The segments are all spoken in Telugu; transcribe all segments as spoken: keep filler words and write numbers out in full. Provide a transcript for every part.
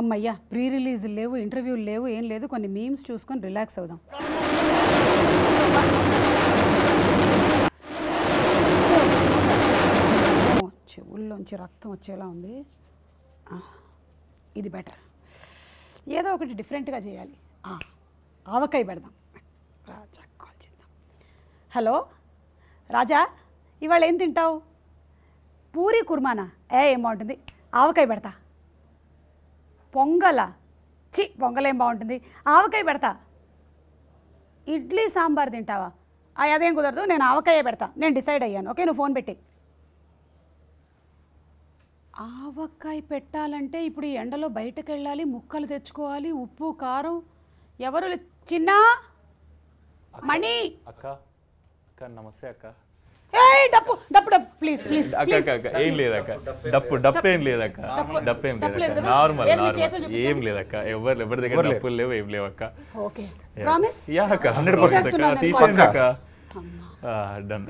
అమ్మయ్య ప్రీ రిలీజ్ లేవు ఇంటర్వ్యూ లేవు ఏం లేదు కొన్ని మీమ్స్ చూసుకొని రిలాక్స్ అవుదాం చెవుల్లోంచి రక్తం వచ్చేలా ఉంది ఇది బెటర్ ఏదో ఒకటి డిఫరెంట్గా చేయాలి ఆవకాయ పెడదాం రాజా కాల్ చేద్దాం హలో రాజా ఇవాళ ఏం తింటావు పూరి కుర్మానా ఏ ఏం బాగుంటుంది ఆవకాయ పెడతా పొంగల చి పొంగల్ ఏం బాగుంటుంది ఆవకాయ పెడతా ఇడ్లీ సాంబార్ తింటావా అదేం కుదరదు నేను ఆవకాయ పెడతా నేను డిసైడ్ అయ్యాను ఓకే నువ్వు ఫోన్ పెట్టి ఆవకాయ పెట్టాలంటే ఇప్పుడు ఎండలో బయటకు వెళ్ళాలి ముక్కలు తెచ్చుకోవాలి ఉప్పు కారం ఎవరు చిన్న మణి అక్క అక్క నమస్తే అక్క ఏయ్ డప్పు డప్పు డప్పు ప్లీజ్ ప్లీజ్ ప్లీజ్ అక్క అక్క ఏం లేదు అక్క డప్పు డప్పు ఏం లేదు అక్క డప్పు ఏం లేదు నార్మల్ నార్మల్ ఏం లేదు అక్క ఎవరు ఎవరు దగ్గర డప్పు లేవు ఏం లేవు అక్క ఓకే ప్రామిస్ యా అక్క one hundred percent అక్క తీసేయండి అక్క డన్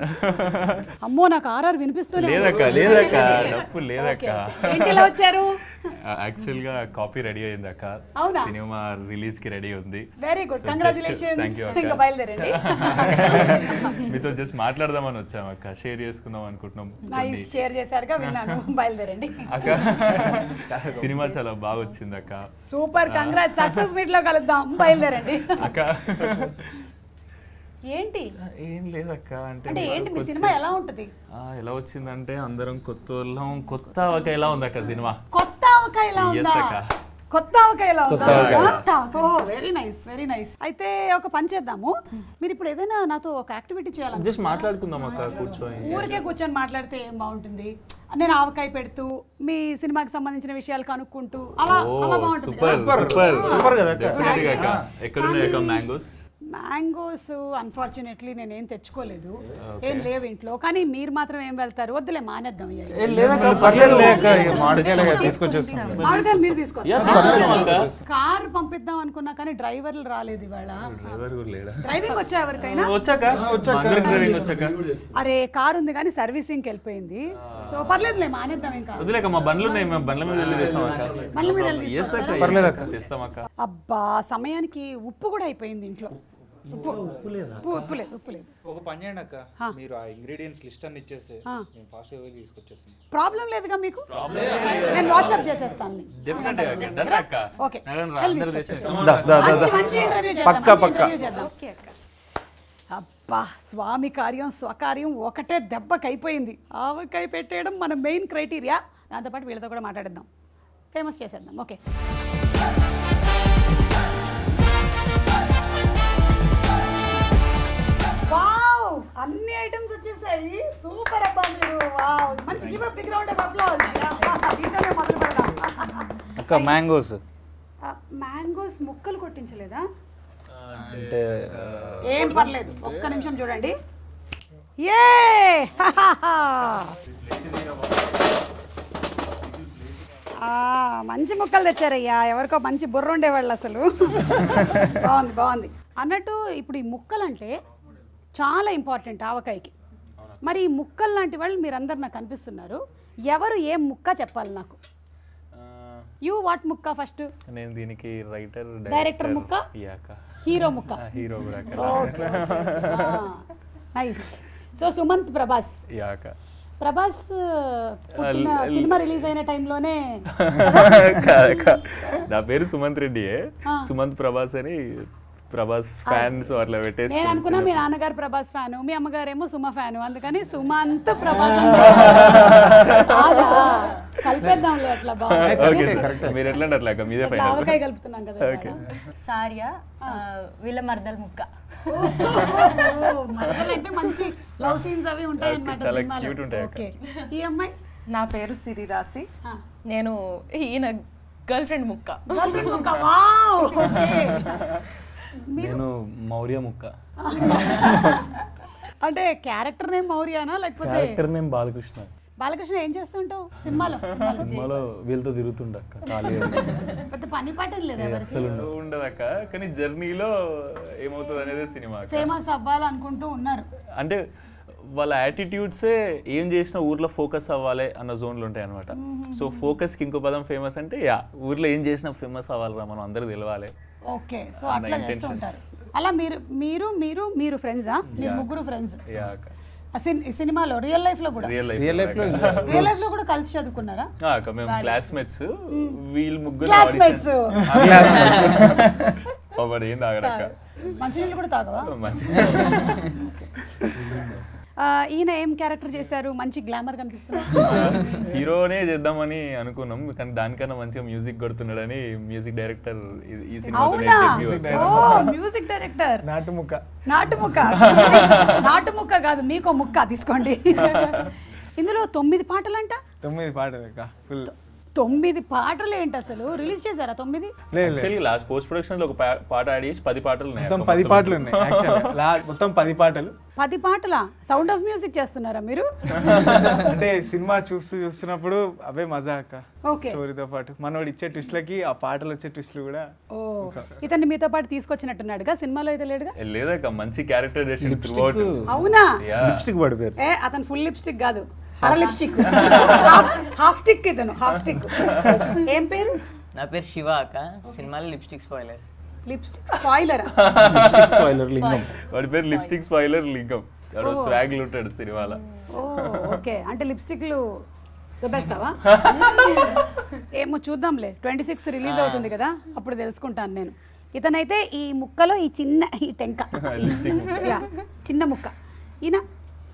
అమ్మో నాకు ఆర్ఆర్ వినిపిస్తూనే లేదక్క లేదక్క డప్పు లేదక్క ఇంటిలో వచ్చారు యాక్చువల్ గా కాపీ రెడీ అయింది అక్క సినిమా రిలీజ్ కి రెడీ ఉంది వెరీ గుడ్ కంగ్రాట్యులేషన్స్ ఇంకా బయలుదేరండి మీతో జస్ట్ మాట్లాడదామని వచ్చాం అక్క షేర్ చేసుకుందాం అనుకుంటున్నాం నైస్ షేర్ చేశారుగా విన్నాను బయలుదేరండి అక్క సినిమా చాలా బాగా వచ్చింది అక్క సూపర్ కంగ్రాట్స్ సక్సెస్ మీట్ లో కలుద్దాం బయలుదేరండి అక్క ఏంటి ఏం లేదక్క అంటే అంటే ఏంటి మీ సినిమా ఎలా ఉంటది ఆ ఎలా వచ్చిందంటే అందరం కొత్తోళ్ళం కొత్త అవక ఎలా ఉంది అక్క సినిమా కొత్త అవక ఎలా ఉందా కొత్త అవక ఎలా ఉందా ఓ వెరీ నైస్ వెరీ నైస్ అయితే ఒక పని చేద్దాము మీరు ఇప్పుడు ఏదైనా నాతో ఒక యాక్టివిటీ చేయాలి జస్ట్ మాట్లాడుకుందాం అక్క కూర్చోని ఊరికే కూర్చొని మాట్లాడితే ఏం బాగుంటుంది నేను ఆవకాయ పెడుతూ మీ సినిమాకి సంబంధించిన విషయాలు కనుక్కుంటూ అలా అలా బాగుంటుంది సూపర్ సూపర్ సూపర్ కదా డెఫినెట్‌గా అక్క ఎక్కడ ఉన్నాయి అక్క మ్యాంగోస్ మ్యాంగోస్ అన్ఫార్చునేట్లీ నేనేం తెచ్చుకోలేదు ఏం లేవు ఇంట్లో కానీ మీరు మాత్రం ఏం వెళ్తారు వద్దులే మానేద్దాం కార్ పంపిద్దాం అనుకున్నా కానీ డ్రైవర్లు రాలేదు ఇవాళ డ్రైవింగ్ వచ్చా ఎవరికైనా అరే కార్ ఉంది కానీ సర్వీసింగ్ వెళ్ళిపోయింది సో పర్లేదులే మానేద్దాం ఇంకా అబ్బా సమయానికి ఉప్పు కూడా అయిపోయింది ఇంట్లో ఒక పని చేయండి అక్క మీరు ఆ ఇంగ్రీడియంట్స్ లిస్ట్ అన్ని ఇచ్చేసి నేను ఫాస్ట్ గా వెళ్ళి తీసుకొచ్చేస్తాను ప్రాబ్లం లేదుగా మీకు నేను వాట్సాప్ చేసేస్తాను డెఫినెట్ గా డన్ అక్క ఓకే అందరూ చేసేస్తాం దా దా దా పక్కా పక్కా ఓకే అక్క అబ్బా స్వామి కార్యం స్వకార్యం ఒకటే దెబ్బకైపోయింది ఆవకాయ పెట్టేయడం మన మెయిన్ క్రైటీరియా దాంతోపాటు వీళ్ళతో కూడా మాట్లాడేద్దాం ఫేమస్ చేసేద్దాం ఓకే వావ్ అన్ని ఐటమ్స్ వచ్చేసాయి సూపర్ అబ్బా మీరు వావ్ మంచి give a big round of applause ఇదనే మొదలు పెడదాం అక్క మ్యాంగోస్ మ్యాంగోస్ ముక్కలు కొట్టించలేదా అంటే ఏం పర్లేదు ఒక్క నిమిషం చూడండి ఏ మంచి ముక్కలు తెచ్చారయ్యా ఎవరికో మంచి బుర్ర ఉండేవాళ్ళు అసలు బాగుంది బాగుంది అన్నట్టు ఇప్పుడు ఈ ముక్కలు అంటే చాలా ఇంపార్టెంట్ ఆవకాయకి మరి ఈ ముక్కలు లాంటి వాళ్ళు మీరందరు నాకు కనిపిస్తున్నారు ఎవరు ఏ ముక్క చెప్పాలి నాకు యూ వాట్ ముక్క ఫస్ట్ నేను దీనికి రైటర్ డైరెక్టర్ ముక్క హీరో ముక్క hero nice so Sumanth Prabhas Prabhas cinema release అయిన టైంలోనే నా పేరు సుమంత్ రెడ్డి సుమంత్ ప్రభాస్ అని ప్రభాస్ ఫ్యాన్స్ అట్లా పెట్టేసి నేను అనుకున్నా మీ నాన్నగారు ప్రభాస్ ఫ్యాను మీ అమ్మగారేమో సుమ ఫ్యాను అందుకని సుమంత్ ప్రభాస్ కలిపేద్దాంలే అట్లా మీరు ఎట్లా అట్లా మీదే ఆవకాయ కలుపుతున్నాం కదా సారియా వీళ్ళ మరదల ముక్క మరదలంటే మంచి లవ్ సీన్స్ అవి ఉంటాయి అన్నమాట ఈ అమ్మాయి నా పేరు సిరి రాసి నేను ఈయన గర్ల్ ఫ్రెండ్ ముక్క గర్ల్ ఫ్రెండ్ ముక్క వావ్ నేను మౌర్య ముక్క అంటే క్యారెక్టర్ నేమ్ మౌర్యనా లేకపోతే క్యారెక్టర్ నేమ్ బాలకృష్ణ బాలకృష్ణ ఏం చేస్తుంటావు సినిమాలో సినిమాలో వీళ్ళతో తిరుగుతుండక్క పెద్ద పని పాటం లేదు ఉండదక్క కానీ జర్నీలో ఏమవుతుంది అనేది సినిమా ఫేమస్ అవ్వాలనుకుంటూ ఉన్నారు అంటే వాళ్ళ యాటిట్యూడ్సే ఏం చేసినా ఊర్లో ఫోకస్ అవ్వాలి అన్న జోన్లు ఉంటాయి అనమాట. సో ఫోకస్కి ఇంకో పదం ఫేమస్ అంటే యా ఊర్లో ఏం చేసినా ఫేమస్ అవ్వాలి రా మనం అందరూ తెలవాలి. ఓకే సో అట్లా చేస్తూ ఉంటారు. అలా మీరు మీరు మీరు మీరు ఫ్రెండ్స్ ఆ మీరు ముగ్గురు ఫ్రెండ్స్ యా సినిమాలో రియల్ లైఫ్ లో కూడా రియల్ లైఫ్ లో రియల్ లైఫ్ లో కూడా కలిసి చదువుకున్నారా? ఆ మేము క్లాస్మేట్స్ వీల్ ముగ్గురు క్లాస్మేట్స్ అవర్ ఏం దాగరక మంచినీళ్ళు కూడా తాగవా? ఈయన ఏం క్యారెక్టర్ చేశారు? మంచి గ్లామర్ కనిపిస్తున్నాడు హీరోనే చేద్దామని అనుకున్నాం కానీ దానికన్నా మంచిగా మ్యూజిక్ కొడుతున్నాడని మ్యూజిక్ డైరెక్టర్ ఈ సినిమా కాదు మీకు ముక్క తీసుకోండి. ఇందులో తొమ్మిది పాటలంట తొమ్మిది పాటలు తొమ్మిది పాటలు ఏంటి అసలు రిలీజ్ చేశారా? తొమ్మిది లాస్ట్ పోస్ట్ ప్రొడక్షన్ లో ఒక పాట యాడ్ చేసి పది పాటలు ఉన్నాయి. పది పాటలు ఉన్నాయి యాక్చువల్లీ మొత్తం పది పాటలు పది పాటల సౌండ్ ఆఫ్ మ్యూజిక్ చేస్తున్నారా మీరు? అంటే సినిమా చూస్తూ చూస్తున్నప్పుడు అవే మజా అక్క స్టోరీతో పాటు మనోడు ఇచ్చే ట్విస్ట్లకి ఆ పాటలు వచ్చే ట్విస్ట్లు కూడా. ఓ ఇతన్ని మీతో పాటు తీసుకొచ్చినట్టున్నాడుగా సినిమాలో అయితే లేడుగా? లేదక్క మంచి క్యారెక్టర్ చేసిండు త్రూ అవుట్. అవునా? లిప్స్టిక్ పడిపోయారు. ఏ అతను ఫుల్ లిప్స్టిక్ కాదు హార్లిప్స్టిక్ హాఫ్ టిక్ ఇతను హాఫ్ టిక్. ఏం పేరు? నా పేరు శివ అక్క. సినిమాలో lipstick spoiler lipstick spoiler lipstick spoiler Lingam వాడి పేరు లిప్స్టిక్ స్పాయిలర్ లింగం వాడు స్వాగ్ లూటెడ్ సినిమాలో. ఓకే అంటే లిప్స్టిక్లు దొబ్బేస్తావా? ఏమో చూద్దాంలే ట్వంటీ సిక్స్ రిలీజ్ అవుతుంది కదా అప్పుడు తెలుసుకుంటాను నేను. ఇతనైతే ఈ ముక్కలో ఈ చిన్న ఈ టెంక చిన్న ముక్క. ఈయన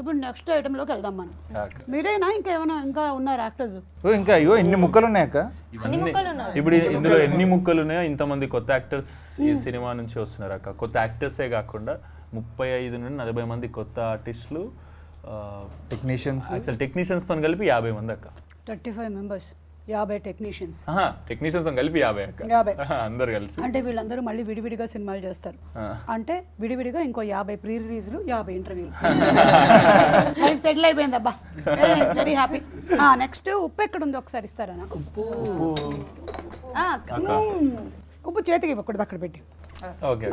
ఇప్పుడు నెక్స్ట్ ఐటెంలోకి వెళ్దాం మనం. మీరేనా ఇంకేమైనా ఇంకా ఉన్నారు యాక్టర్స్? ఇంకా అయ్యో ఎన్ని ముక్కలు ఉన్నాయి అక్క ఇప్పుడు ఇందులో ఎన్ని ముక్కలు ఉన్నాయో ఇంతమంది కొత్త యాక్టర్స్ ఈ సినిమా నుంచి వస్తున్నారు అక్క. కొత్త యాక్టర్సే కాకుండా ముప్పై ఐదు నుండి నలభై మంది కొత్త ఆర్టిస్టులు టెక్నీషియన్స్ అసలు టెక్నీషియన్స్తో కలిపి యాభై మంది అక్క. థర్టీ ఫైవ్ మెంబర్స్ యాభై టెక్నీషియన్స్ టెక్నీషియన్స్ తో కలిపి యాభై అక్క అందరు కలిసి. అంటే వీళ్ళందరూ మళ్ళీ విడివిడిగా సినిమాలు చేస్తారు అంటే విడివిడిగా ఇంకో యాభై ప్రీ రిలీజ్లు యాభై ఇంటర్వ్యూలు లైఫ్ సెటిల్ అయిపోయింది అబ్బా వెరీ హ్యాపీ. నెక్స్ట్ ఉప్పు ఎక్కడ ఉందో ఒకసారి ఇస్తారా నాకు? ఉప్పు చేతికి ఇవ్వకూడదు అక్కడ పెట్టి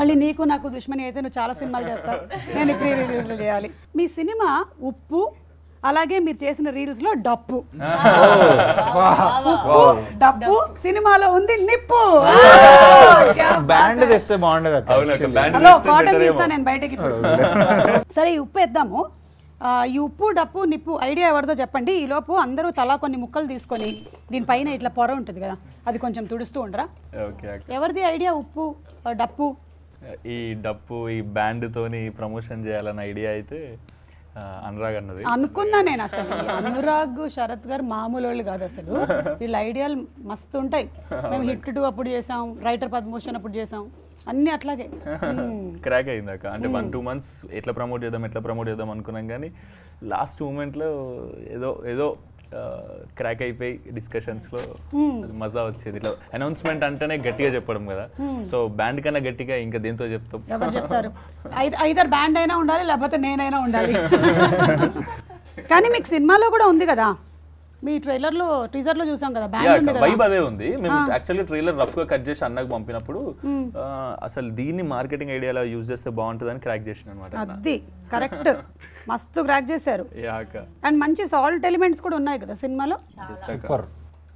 మళ్ళీ నీకు నాకు దుష్మని అయితే నువ్వు చాలా సినిమాలు చేస్తావు నేను ప్రీ రిలీజ్లు చేయాలి. మీ సినిమా ఉప్పు అలాగే మీరు చేసిన రీల్స్ లో డప్పు డప్పు సినిమాలో ఉంది నిప్పు బ్యాండ్ తెస్తే బాగుండదు నేను బయటకి. సరే ఈ ఉప్పు వేద్దాము. ఈ ఉప్పు డప్పు నిప్పు ఐడియా ఎవరిదో చెప్పండి. ఈ లోపు అందరూ తలా కొన్ని ముక్కలు తీసుకొని దీనిపైన ఇట్లా పొర ఉంటుంది కదా అది కొంచెం తుడుస్తూ ఉండరా? ఎవరిది ఐడియా ఉప్పు డప్పు? ఈ డప్పు ఈ బ్యాండ్ తోని ప్రమోషన్ చేయాలన్న ఐడియా అయితే అనురాగ్ అన్నది అనుకున్నా నేను. అసలు అనురాగ్ శరత్ గారు మామూలు వాళ్ళు కాదు అసలు వీళ్ళ ఐడియాలు మస్తు ఉంటాయి. మేము హిట్ టూ అప్పుడు చేసాం రైటర్ పద్మోషన్ అప్పుడు చేసాం అన్ని అట్లాగే క్రాక్ అయిందాక. అంటే వన్ టూ మంత్స్ ఎట్లా ప్రమోట్ చేద్దాం ఎట్లా ప్రమోట్ చేద్దాం అనుకున్నాం కానీ లాస్ట్ మూమెంట్లో ఏదో ఏదో క్రాక్ అయిపోయి డిస్కషన్స్లో మజా వచ్చేది. ఇట్లా అనౌన్స్మెంట్ అంటేనే గట్టిగా చెప్పడం కదా సో బ్యాండ్ కన్నా గట్టిగా ఇంకా దేంతో చెప్తాం ఎవరు చెప్తారు? ఐదర్ బ్యాండ్ అయినా ఉండాలి లేకపోతే నేనైనా ఉండాలి. కానీ మీకు సినిమాలో కూడా ఉంది కదా మీ ట్రైలర్లో టీజర్లో చూసాం కదా వైబ్ అదే ఉంది. మేము యాక్చువల్గా ట్రైలర్ రఫ్గా కట్ చేసి అన్నకు పంపినప్పుడు అసలు దీన్ని మార్కెటింగ్ ఐడియాలో యూజ్ చేస్తే బాగుంటుందని క్రాక్ చేసిన అనమాట. అది కరెక్ట్ మస్తు క్రాక్ చేశారు. అండ్ మంచి సాల్ట్ ఎలిమెంట్స్ కూడా ఉన్నాయి కదా సినిమాలో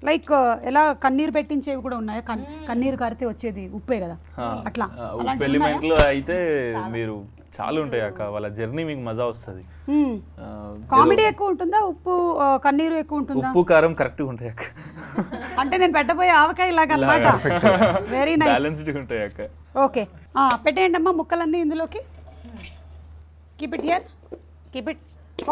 లైక్ ఎలా కన్నీరు పెట్టించేవి కూడా ఉన్నాయా? కన్నీరు కారితే వచ్చేది ఉప్పే కదా అట్లా ఉప్పు ఎలిమెంట్లో అయితే మీరు చాలా ఉంటాయి అక్క వాళ్ళ జర్నీ మీకు మజా వస్తుంది. కామెడీ ఎక్కువ ఉంటుందా? ఉప్పు కన్నీరు ఎక్కువ ఉంటుందా? ఉప్పు కారం కరెక్ట్ గా ఉంటాయి అక్క. అంటే నేను పెట్టబోయే ఆవకాయ లాగా అన్నమాట. వెరీ నైస్ బ్యాలెన్స్డ్ గా ఉంటాయి అక్క. ఓకే ఆ పెట్టేయండి అమ్మా ముక్కలన్నీ ఇందులోకి. Keep it here keep it.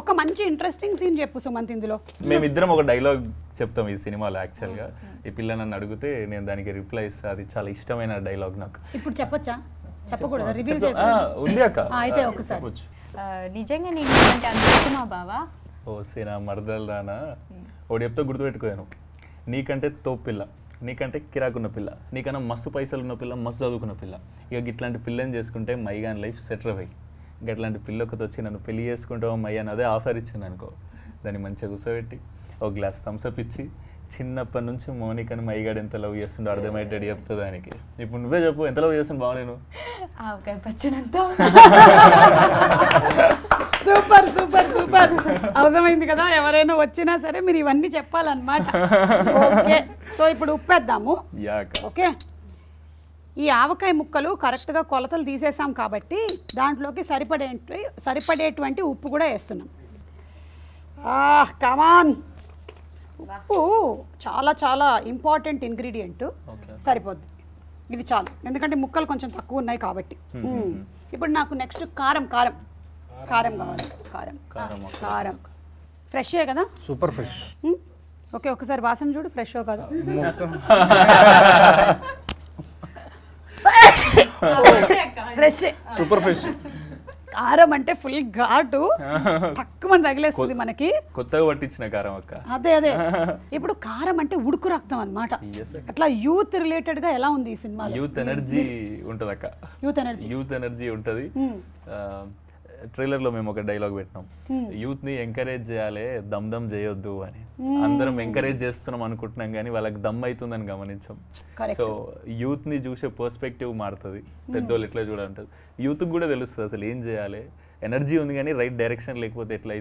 ఒక మంచి ఇంట్రెస్టింగ్ సీన్ చెప్పు సుమంత్. ఇందులో మేమిద్దరం ఒక డైలాగ్ చెప్తాం ఈ సినిమాలో. యాక్చువల్గా ఈ పిల్ల నన్ను అడిగితే నేను దానికి రిప్లై ఇస్తాను అది చాలా ఇష్టమైన డైలాగ్ నాకు. ఇప్పుడు చెప్పొచ్చా? చెప్పకూడదా? రివీల్ చేయకూడదా? అయితే ఒకసారి నిజంగా నీకు అంటే అందుకుమా బావా ఓ సినా మర్దల్ రానా ఒకటి చెప్తే గుర్తుపెట్టుకోయాను నీకంటే తోపిల్ల నీకంటే కిరాకున్న పిల్ల, నీకన్నా మస్తు పైసలు ఉన్న పిల్ల, మస్తు చదువుకున్న పిల్ల, ఇక ఇట్లాంటి పిల్లని చేసుకుంటే మైగాన్ లైఫ్ సెటిల్ అయ్యి, ఇంకా ఇట్లాంటి పిల్లొకతో వచ్చి నన్ను పెళ్లి చేసుకుంటావు మై అని అదే ఆఫర్ ఇచ్చింది అనుకో, దాన్ని మంచిగా కూర్చోబెట్టి ఒక గ్లాస్ థమ్స్అప్ ఇచ్చి, చిన్నప్పటి నుంచి మౌనికని మైగాడు ఎంత లవ్ చేస్తుండో అర్థమయ్యేటట్టు చెప్తా దానికి. ఇప్పుడు నువ్వే చెప్పు, ఎంత లవ్ చేస్తున్నా బాగా నేను సూపర్ సూపర్ సూపర్ అవసరమైంది కదా. ఎవరైనా వచ్చినా సరే మీరు ఇవన్నీ చెప్పాలన్నమాట. ఓకే, సో ఇప్పుడు ఉప్పేద్దాము. ఓకే, ఈ ఆవకాయ ముక్కలు కరెక్ట్గా కొలతలు తీసేసాం కాబట్టి దాంట్లోకి సరిపడే సరిపడేటువంటి ఉప్పు కూడా వేస్తున్నాం. కమాన్, ఉప్పు చాలా చాలా ఇంపార్టెంట్ ఇంగ్రీడియంట్. సరిపోద్ది, ఇది చాలు, ఎందుకంటే ముక్కలు కొంచెం తక్కువ ఉన్నాయి కాబట్టి. ఇప్పుడు నాకు నెక్స్ట్ కారం కారం కారం కావాలి. కారం కారం ఫ్రెషే కదా, సూపర్ ఫ్రెష్. ఓకే, ఒకసారి వాసన చూడు, ఫ్రెషో కాదు. ఫ్రెష్ సూపర్ ఫ్రెష్ కారం అంటే ఫుల్ ఘాటు, తక్కువ తగిలేస్తుంది మనకి. కొత్తగా పట్టించిన కారం అక్క. అదే అదే, ఇప్పుడు కారం అంటే ఉడుకు రక్తం అన్నమాట. అట్లా యూత్ రిలేటెడ్ గా ఎలా ఉంది ఈ సినిమా? యూత్ ఎనర్జీ ఉంటది అక్క, యూత్ ఎనర్జీ యూత్ ఎనర్జీ ఉంటది. ట్రైలర్లో మేము ఒక డైలాగ్ పెట్టినాం, యూత్ని ఎంకరేజ్ చేయాలి, దమ్ దమ్ చేయొద్దు అని. అందరం ఎంకరేజ్ చేస్తున్నాం అనుకుంటున్నాం కానీ వాళ్ళకి దమ్ అవుతుందని గమనించాం. సో యూత్ని చూసే పర్స్పెక్టివ్ మారుతుంది, పెద్దోళ్ళు ఎట్లా చూడాలంటారు, యూత్కి కూడా తెలుస్తుంది అసలు ఏం చేయాలి. ఎనర్జీ ఉంది కానీ రైట్ డైరెక్షన్ లేకపోతే ఎట్లా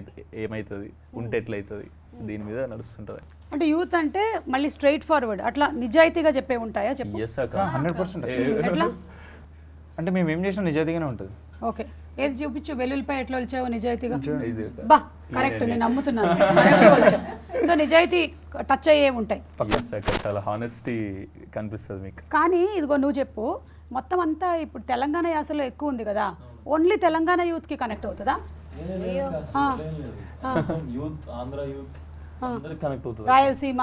ఏమవుతుంది, ఉంటే ఎట్లయితుంది, దీని మీద నడుస్తుంటది. అంటే యూత్ అంటే మళ్ళీ స్ట్రైట్ ఫార్వర్డ్ అట్లా నిజాయితీగా చెప్పే ఉంటాయా? చెప్పు. అంటే మేము ఏం చేసినా నిజాయితీగానే ఉంటుంది. ఓకే, ఏది చూపించు, వెల్లుల్లిపాయ ఎట్లా వచ్చావో నిజాయితీగా. బా కరెక్ట్, నేను నమ్ముతున్నాను. సో నిజాయితీ టచ్ అయ్యే ఉంటాయి, చాలా హానెస్టీ కనిపిస్తుంది మీకు. కానీ ఇదిగో నువ్వు చెప్పు, మొత్తం అంతా ఇప్పుడు తెలంగాణ యాసలో ఎక్కువ ఉంది కదా, ఓన్లీ తెలంగాణ యూత్కి కనెక్ట్ అవుతుందా? రాయలసీమ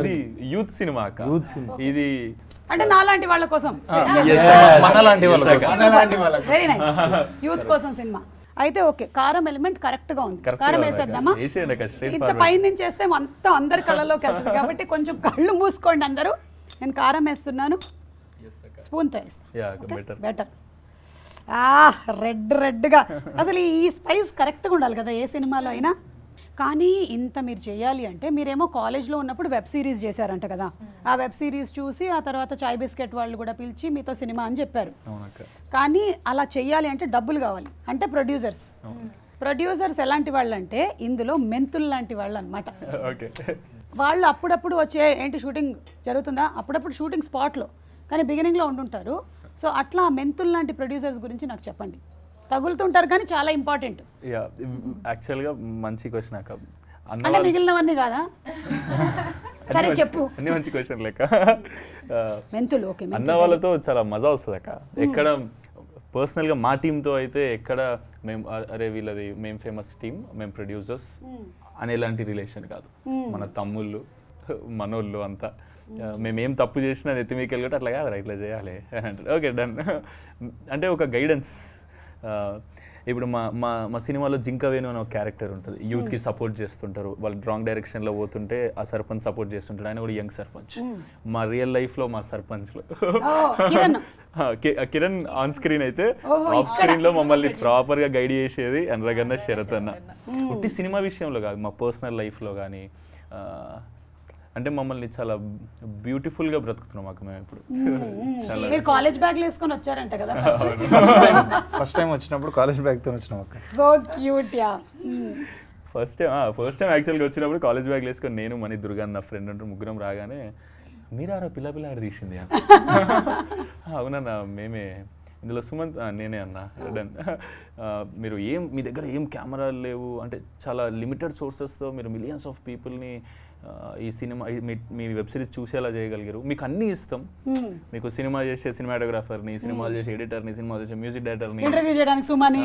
ఇది యూత్ సినిమా, ఇది అంటే నాలాంటి వాళ్ళ కోసం, వెరీ నైస్, యూత్ కోసం సినిమా అయితే. ఓకే, కారం ఎలిమెంట్ కరెక్ట్ గా ఉంది, కారం వేసేద్దామా? ఇంత పైనుంచి వేస్తే మొత్తం అందరి కళ్ళలోకి వెళ్తుంది కాబట్టి కొంచెం కళ్ళు మూసుకోండి అందరూ. నేను కారం వేస్తున్నాను, స్పూన్తో వేస్తాను. బెటర్, రెడ్ రెడ్గా అసలు ఈ స్పైస్ కరెక్ట్గా ఉండాలి కదా ఏ సినిమాలో అయినా. కానీ ఇంత మీరు చేయాలి అంటే, మీరేమో కాలేజ్లో ఉన్నప్పుడు వెబ్ సిరీస్ చేశారంట కదా, ఆ వెబ్ సిరీస్ చూసి ఆ తర్వాత చాయ్ బిస్కెట్ వాళ్ళు కూడా పిలిచి మీతో సినిమా అని చెప్పారు. కానీ అలా చేయాలి అంటే డబ్బులు కావాలి, అంటే ప్రొడ్యూసర్స్ ప్రొడ్యూసర్స్ ఎలాంటి వాళ్ళు అంటే ఇందులో మెంతులు లాంటి వాళ్ళు అనమాట. వాళ్ళు అప్పుడప్పుడు వచ్చే ఏంటి షూటింగ్ జరుగుతుందా, అప్పుడప్పుడు షూటింగ్ స్పాట్లో కానీ బిగినింగ్లో ఉండుంటారు. సో అట్లా మెంతులు లాంటి ప్రొడ్యూసర్స్ గురించి నాకు చెప్పండి. తగులుతుంటారు కానీ చాలా ఇంపార్టెంట్. యా, యాక్చువల్ గా మంచి క్వశ్చన్ అక్క, అంటే మిగిలినవన్నీ కాదా? సరే చెప్పు. అన్ని మంచి క్వశ్చన్ లెక్క. మెంతులు ఓకే, అన్న వాళ్ళతో చాలా మజా వస్తుంది అక్క. ఎక్కడ పర్సనల్గా మా టీంతో అయితే ఎక్కడ మేము అరే వీళ్ళది మేము ఫేమస్ టీం, మేము ప్రొడ్యూసర్స్ అనేలాంటి రిలేషన్ కాదు. మన తమ్ముళ్ళు మనోళ్ళు అంతా, మేమేం తప్పు చేసినా నెత్తిమీకెళ్ళి కూడా అట్లా కాదు, ఇట్లా చేయాలి అని అంటారు. ఓకే డన్, అంటే ఒక గైడెన్స్. ఇప్పుడు మా మా మా సినిమాలో జింకవేణు అనే ఒక క్యారెక్టర్ ఉంటుంది, యూత్కి సపోర్ట్ చేస్తుంటారు. వాళ్ళు రాంగ్ డైరెక్షన్లో పోతుంటే ఆ సర్పంచ్ సపోర్ట్ చేస్తుంటాడు, ఆయన కూడా యంగ్ సర్పంచ్. మా రియల్ లైఫ్లో మా సర్పంచ్లో కిరణ్ ఆన్ స్క్రీన్ అయితే ఆఫ్ స్క్రీన్లో మమ్మల్ని ప్రాపర్గా గైడ్ చేసేది అనురాగన్న, శరత్ అన్న. ఉట్టి సినిమా విషయంలో కాదు, మా పర్సనల్ లైఫ్లో కానీ, అంటే మమ్మల్ని చాలా బ్యూటిఫుల్ గా బ్రతుకుతున్నాం అక్క మేము ఇప్పుడు. మీరు కాలేజ్ బ్యాగ్ వేసుకొని వచ్చారంట కదా, ఫస్ట్ టైం వచ్చినప్పుడు కాలేజ్ బ్యాగ్ తో వచ్చాం అక్క. So cute. Yeah, first time first time actual గా వచ్చినప్పుడు కాలేజ్ బ్యాగ్ వేసుకొని నేను మనీ దుర్గా నా ఫ్రెండ్ అంటారు ముగ్గురం రాగానే, మీరు ఆరో పిల్ల పిల్ల ఆడ తీసింది. అవునన్నా మేమే, ఇందులో సుమంత్ నేనే అన్న. డన్, మీరు ఏం మీ దగ్గర ఏం కెమెరాలు లేవు అంటే చాలా లిమిటెడ్ సోర్సెస్తో మీరు మిలియన్స్ ఆఫ్ పీపుల్ని ఈ సినిమా మీ వెబ్ సిరీస్ చూసేలా చేయగలిగారు. మీకు అన్నీ ఇస్తాం, మీకు సినిమా చేసే సినిమాటోగ్రాఫర్ని, సినిమాలు చేసే ఎడిటర్ని, సినిమా చేసే మ్యూజిక్ డైరెక్టర్ని, ఇంటర్వ్యూ చేయడానికి సుమాని,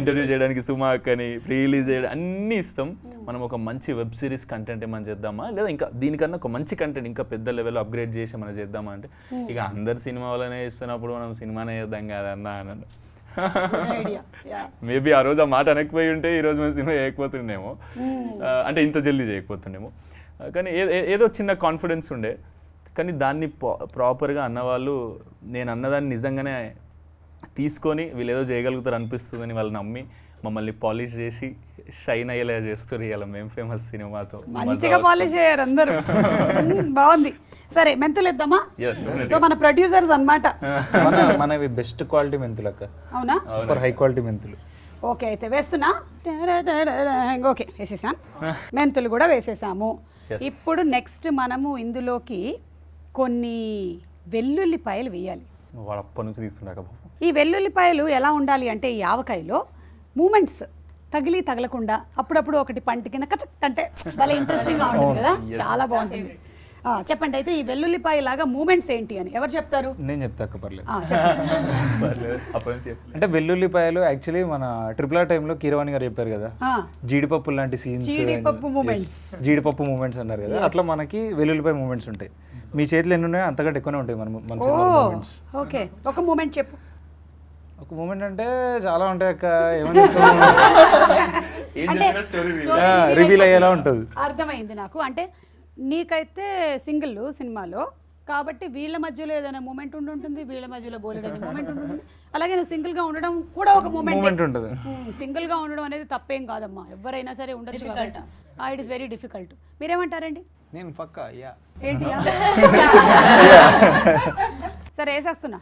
ఇంటర్వ్యూ చేయడానికి సుమా అక్కని, ప్రీ రిలీజ్ చేయడం అన్నీ ఇస్తాం. మనం ఒక మంచి వెబ్ సిరీస్ కంటెంట్ ఏమైనా చేద్దామా, లేదా ఇంకా దీనికన్నా ఒక మంచి కంటెంట్ ఇంకా పెద్ద లెవెల్లో అప్గ్రేడ్ చేసి మనం చేద్దామా అంటే, ఇక అందరు సినిమా వాళ్ళనే ఇస్తున్నప్పుడు మనం సినిమానే చేద్దాం కదన్నా అన్నాను. మేబీ ఆ రోజు ఆ మాట అనకపోయి ఉంటే ఈరోజు మేము సినిమా చేయకపోతుండేమో, అంటే ఇంత జల్దీ చేయకపోతుండేమో. కానీ ఏదో చిన్న కాన్ఫిడెన్స్ ఉండే, కానీ దాన్ని ప్రాపర్గా అన్నవాళ్ళు నేను అన్నదాన్ని నిజంగానే తీసుకొని వీళ్ళు ఏదో చేయగలుగుతారు అనిపిస్తుందని వాళ్ళు నమ్మి మమ్మల్ని పాలిష్ చేసి షైన్ అయ్యేలా చేస్తారు. ఇలా మేము ఫేమస్ సినిమాతో మంచిగా పాలిష్ అయ్యారు అందరూ. బాగుంది. సరే మెంతులు ఇద్దామా? సో మన ప్రొడ్యూసర్స్ అన్నమాట, మనవి బెస్ట్ క్వాలిటీ మెంతులు అక్క. అవునా? సూపర్ హై క్వాలిటీ మెంతులు. ఓకే, అయితే వేస్తున్నా. ఓకే, వేసేసాం. మెంతులు కూడా వేసేసాము. ఇప్పుడు నెక్స్ట్ మనము ఇందులోకి కొన్ని వెల్లుల్లిపాయలు వేయాలి. ఈ వెల్లుల్లిపాయలు ఎలా ఉండాలి అంటే ఈ ఆవకాయలో మూమెంట్స్ తగిలి తగలకుండా అప్పుడప్పుడు ఒకటి పంట కింద కచక్ అంటే చాలా ఇంట్రెస్టింగ్గా ఉంటుంది కదా, చాలా బాగుంటుంది. చెప్పండి అయితే ఈ వెల్లుల్లిపాయ లాగా మూమెంట్స్ ఏంటి అని ఎవరు చెప్తారు? నేను చెప్తాక పర్లేదు. అంటే వెల్లుల్లిపాయలు యాక్చువల్లీ మన ట్రిపుల్ ఆర్ టైంలో కీరవాణి గారు చెప్పారు కదా, జీడిపప్పు లాంటి సీన్స్, జీడిపప్పు మూమెంట్స్ జీడిపప్పు మూమెంట్స్ అన్నారు కదా, అట్లా మనకి వెల్లుల్లిపాయ మూమెంట్స్ ఉంటాయి. మీ చేతులు ఎన్ని ఉన్నాయో అంతకంటే ఎక్కువనే ఉంటాయి. మనం ఓకే ఒక మూమెంట్ చెప్పు. ఒక మూమెంట్ అంటే చాలా ఉంటాయి అక్క, ఏమన్నా రివీల్ అయ్యేలా ఉంటుంది. అర్థమైంది నాకు. అంటే నీకైతే సింగిల్ సినిమాలో కాబట్టి వీళ్ళ మధ్యలో ఏదైనా మూమెంట్ ఉండి ఉంటుంది, వీళ్ళ మధ్యలో బోలెడైన మూమెంట్ ఉంటుంది. అలాగే నువ్వు సింగిల్గా ఉండడం కూడా ఒక మూమెంట్ ఉంటుంది. సింగిల్గా ఉండడం అనేది తప్పేం కాదమ్మా, ఎవరైనా సరే ఉండొచ్చు. It is very difficult. మీరేమంటారండి? నేను పక్కా యా. ఏంటి యా? సరే వేసేస్తున్నా